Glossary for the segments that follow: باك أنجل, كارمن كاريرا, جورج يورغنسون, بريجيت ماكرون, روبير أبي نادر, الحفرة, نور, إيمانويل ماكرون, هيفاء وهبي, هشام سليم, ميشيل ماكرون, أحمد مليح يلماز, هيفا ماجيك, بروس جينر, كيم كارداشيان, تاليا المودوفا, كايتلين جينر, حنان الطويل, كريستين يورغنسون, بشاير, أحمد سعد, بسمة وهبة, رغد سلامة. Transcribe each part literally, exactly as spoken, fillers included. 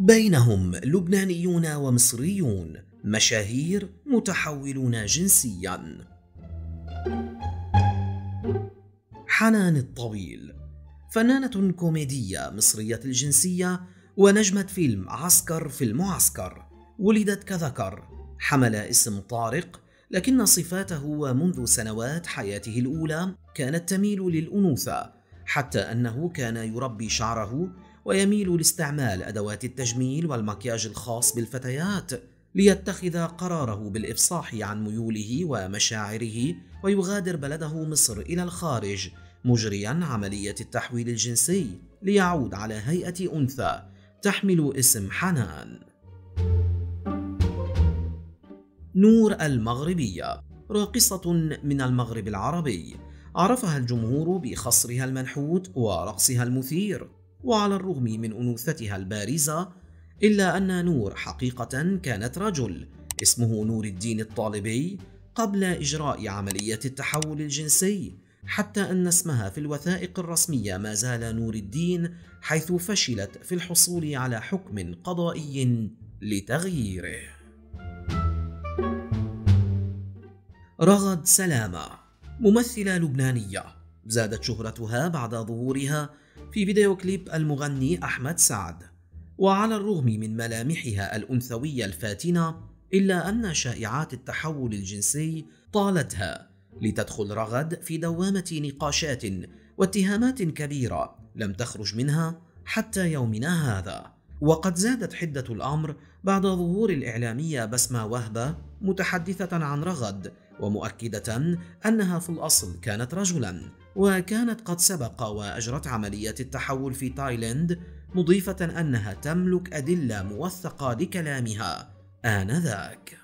بينهم لبنانيون ومصريون، مشاهير، متحولون جنسياً. حنان الطويل، فنانة كوميدية مصرية الجنسية ونجمة فيلم عسكر في المعسكر. ولدت كذكر، حمل اسم طارق، لكن صفاته منذ سنوات حياته الأولى كانت تميل للأنوثة، حتى أنه كان يربي شعره ويميل لاستعمال أدوات التجميل والمكياج الخاص بالفتيات ليتخذ قراره بالإفصاح عن ميوله ومشاعره ويغادر بلده مصر إلى الخارج، مجرياً عملية التحويل الجنسي ليعود على هيئة أنثى تحمل اسم حنان. نور المغربية، راقصة من المغرب العربي، عرفها الجمهور بخصرها المنحوت ورقصها المثير، وعلى الرغم من أنوثتها البارزة إلا أن نور حقيقة كانت رجل اسمه نور الدين الطالبي قبل إجراء عملية التحول الجنسي، حتى أن اسمها في الوثائق الرسمية ما زال نور الدين، حيث فشلت في الحصول على حكم قضائي لتغييره. رغد سلامة، ممثلة لبنانية، زادت شهرتها بعد ظهورها في فيديو كليب المغني أحمد سعد، وعلى الرغم من ملامحها الأنثوية الفاتنة إلا أن شائعات التحول الجنسي طالتها، لتدخل رغد في دوامة نقاشات واتهامات كبيرة لم تخرج منها حتى يومنا هذا. وقد زادت حدة الأمر بعد ظهور الإعلامية بسمة وهبة متحدثة عن رغد ومؤكدة أنها في الأصل كانت رجلاً، وكانت قد سبق وأجرت عملية التحول في تايلاند، مضيفة أنها تملك أدلة موثقة لكلامها آنذاك.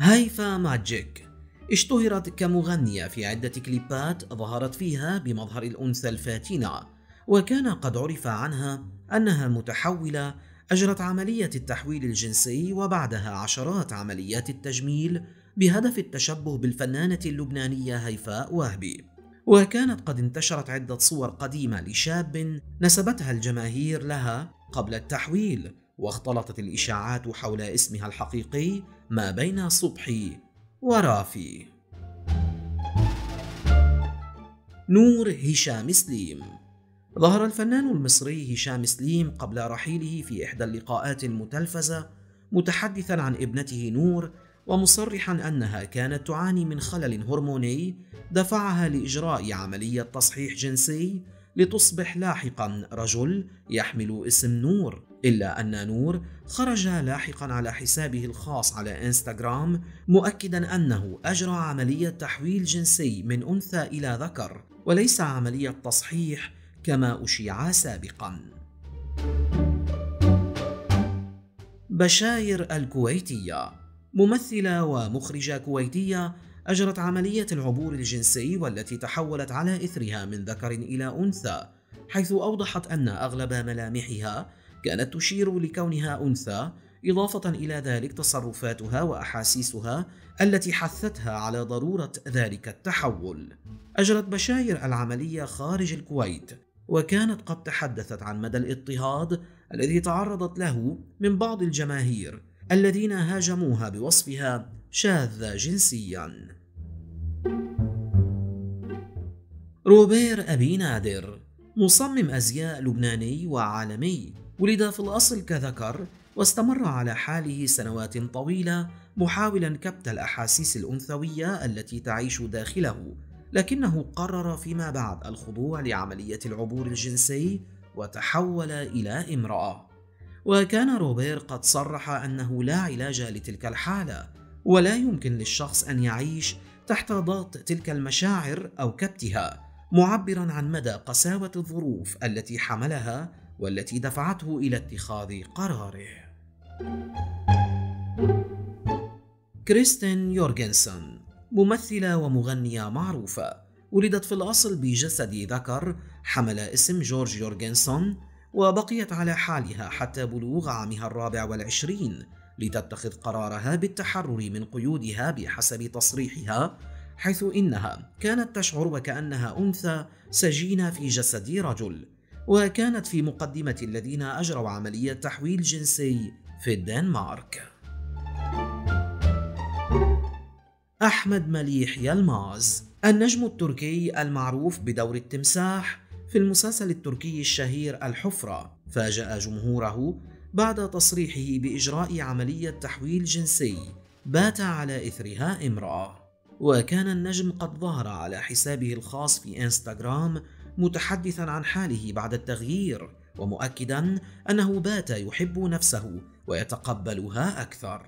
هيفا ماجيك، اشتهرت كمغنية في عدة كليبات ظهرت فيها بمظهر الأنثى الفاتنة، وكان قد عرف عنها أنها متحولة أجرت عملية التحويل الجنسي وبعدها عشرات عمليات التجميل بهدف التشبه بالفنانة اللبنانية هيفاء وهبي، وكانت قد انتشرت عدة صور قديمة لشاب نسبتها الجماهير لها قبل التحويل، واختلطت الإشاعات حول اسمها الحقيقي ما بين صبحي ورافي. نور هشام سليم، ظهر الفنان المصري هشام سليم قبل رحيله في إحدى اللقاءات المتلفزة متحدثا عن ابنته نور، ومصرحا أنها كانت تعاني من خلل هرموني دفعها لإجراء عملية تصحيح جنسي لتصبح لاحقا رجل يحمل اسم نور، إلا أن نور خرج لاحقا على حسابه الخاص على إنستغرام مؤكدا أنه أجرى عملية تحويل جنسي من أنثى إلى ذكر وليس عملية تصحيح كما أشيع سابقا. بشاير الكويتية، ممثلة ومخرجة كويتية، أجرت عملية العبور الجنسي والتي تحولت على إثرها من ذكر إلى أنثى، حيث أوضحت أن أغلب ملامحها كانت تشير لكونها أنثى، إضافة إلى ذلك تصرفاتها وأحاسيسها التي حثتها على ضرورة ذلك التحول. أجرت بشاير العملية خارج الكويت، وكانت قد تحدثت عن مدى الاضطهاد الذي تعرضت له من بعض الجماهير الذين هاجموها بوصفها شاذة جنسياً. روبير أبي نادر، مصمم أزياء لبناني وعالمي، ولد في الأصل كذكر واستمر على حاله سنوات طويلة محاولاً كبت الأحاسيس الأنثوية التي تعيش داخله، لكنه قرر فيما بعد الخضوع لعملية العبور الجنسي وتحول إلى امرأة. وكان روبير قد صرح أنه لا علاج لتلك الحالة، ولا يمكن للشخص أن يعيش تحت ضغط تلك المشاعر أو كبتها، معبراً عن مدى قساوة الظروف التي حملها والتي دفعته إلى اتخاذ قراره. كريستين يورغنسون، ممثلة ومغنية معروفة، ولدت في الأصل بجسد ذكر، حمل اسم جورج يورغنسون، وبقيت على حالها حتى بلوغ عامها الرابع والعشرين لتتخذ قرارها بالتحرر من قيودها بحسب تصريحها، حيث إنها كانت تشعر وكأنها أنثى سجينة في جسد رجل، وكانت في مقدمة الذين أجروا عملية تحويل جنسي في الدنمارك. أحمد مليح يلماز، النجم التركي المعروف بدور التمساح في المسلسل التركي الشهير الحفرة، فاجأ جمهوره بعد تصريحه بإجراء عملية تحويل جنسي بات على إثرها امرأة. وكان النجم قد ظهر على حسابه الخاص في إنستغرام متحدثا عن حاله بعد التغيير، ومؤكدا أنه بات يحب نفسه ويتقبلها أكثر.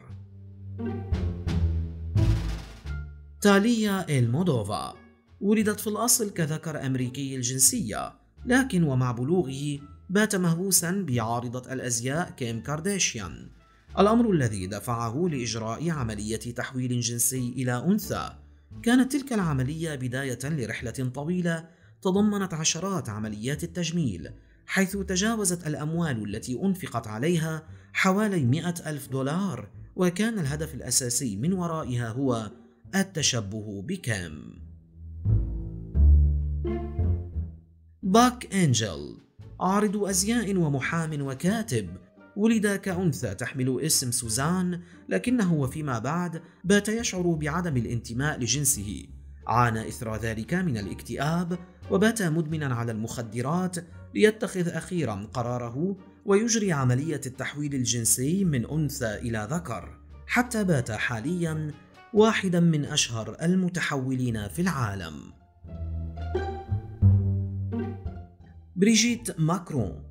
تاليا المودوفا، ولدت في الأصل كذكر أمريكي الجنسية، لكن ومع بلوغه بات مهووسا بعارضة الأزياء كيم كارداشيان، الأمر الذي دفعه لإجراء عملية تحويل جنسي إلى أنثى. كانت تلك العملية بداية لرحلة طويلة تضمنت عشرات عمليات التجميل، حيث تجاوزت الأموال التي أنفقت عليها حوالي مئة ألف دولار، وكان الهدف الأساسي من ورائها هو التشبه بكام. باك أنجل، عارض أزياء ومحام وكاتب، ولد كأنثى تحمل اسم سوزان، لكنه وفيما بعد بات يشعر بعدم الانتماء لجنسه. عانى إثر ذلك من الاكتئاب وبات مدمنا على المخدرات، ليتخذ أخيرا قراره ويجري عملية التحويل الجنسي من أنثى إلى ذكر، حتى بات حاليا واحدا من أشهر المتحولين في العالم. بريجيت ماكرون،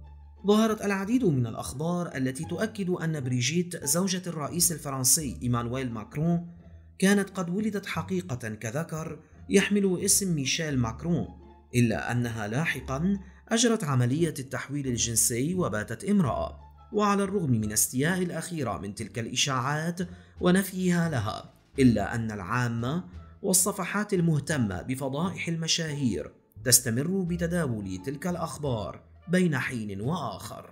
ظهرت العديد من الأخبار التي تؤكد أن بريجيت زوجة الرئيس الفرنسي إيمانويل ماكرون كانت قد ولدت حقيقة كذكر يحمل اسم ميشيل ماكرون، إلا أنها لاحقا أجرت عملية التحويل الجنسي وباتت امرأة. وعلى الرغم من استياء الأخيرة من تلك الإشاعات ونفيها لها، إلا أن العامة والصفحات المهتمة بفضائح المشاهير تستمر بتداول تلك الأخبار بين حين وآخر.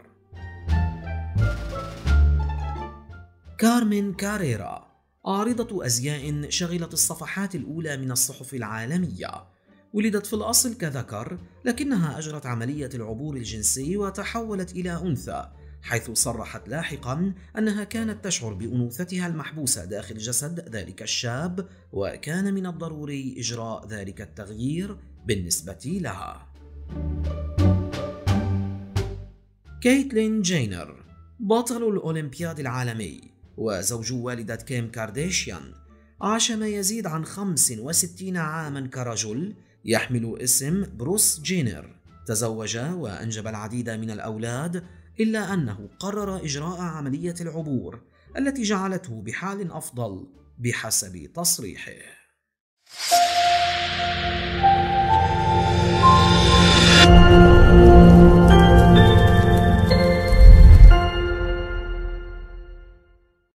كارمن كاريرا، عارضة أزياء شغلت الصفحات الأولى من الصحف العالمية، ولدت في الأصل كذكر، لكنها أجرت عملية العبور الجنسي وتحولت إلى أنثى، حيث صرحت لاحقا أنها كانت تشعر بأنوثتها المحبوسة داخل جسد ذلك الشاب، وكان من الضروري إجراء ذلك التغيير بالنسبة لها. كايتلين جينر، بطل الأولمبياد العالمي وزوج والدة كيم كارداشيان، عاش ما يزيد عن خمسة وستين عاما كرجل يحمل اسم بروس جينر. تزوج وأنجب العديد من الأولاد، إلا أنه قرر إجراء عملية العبور التي جعلته بحال أفضل بحسب تصريحه.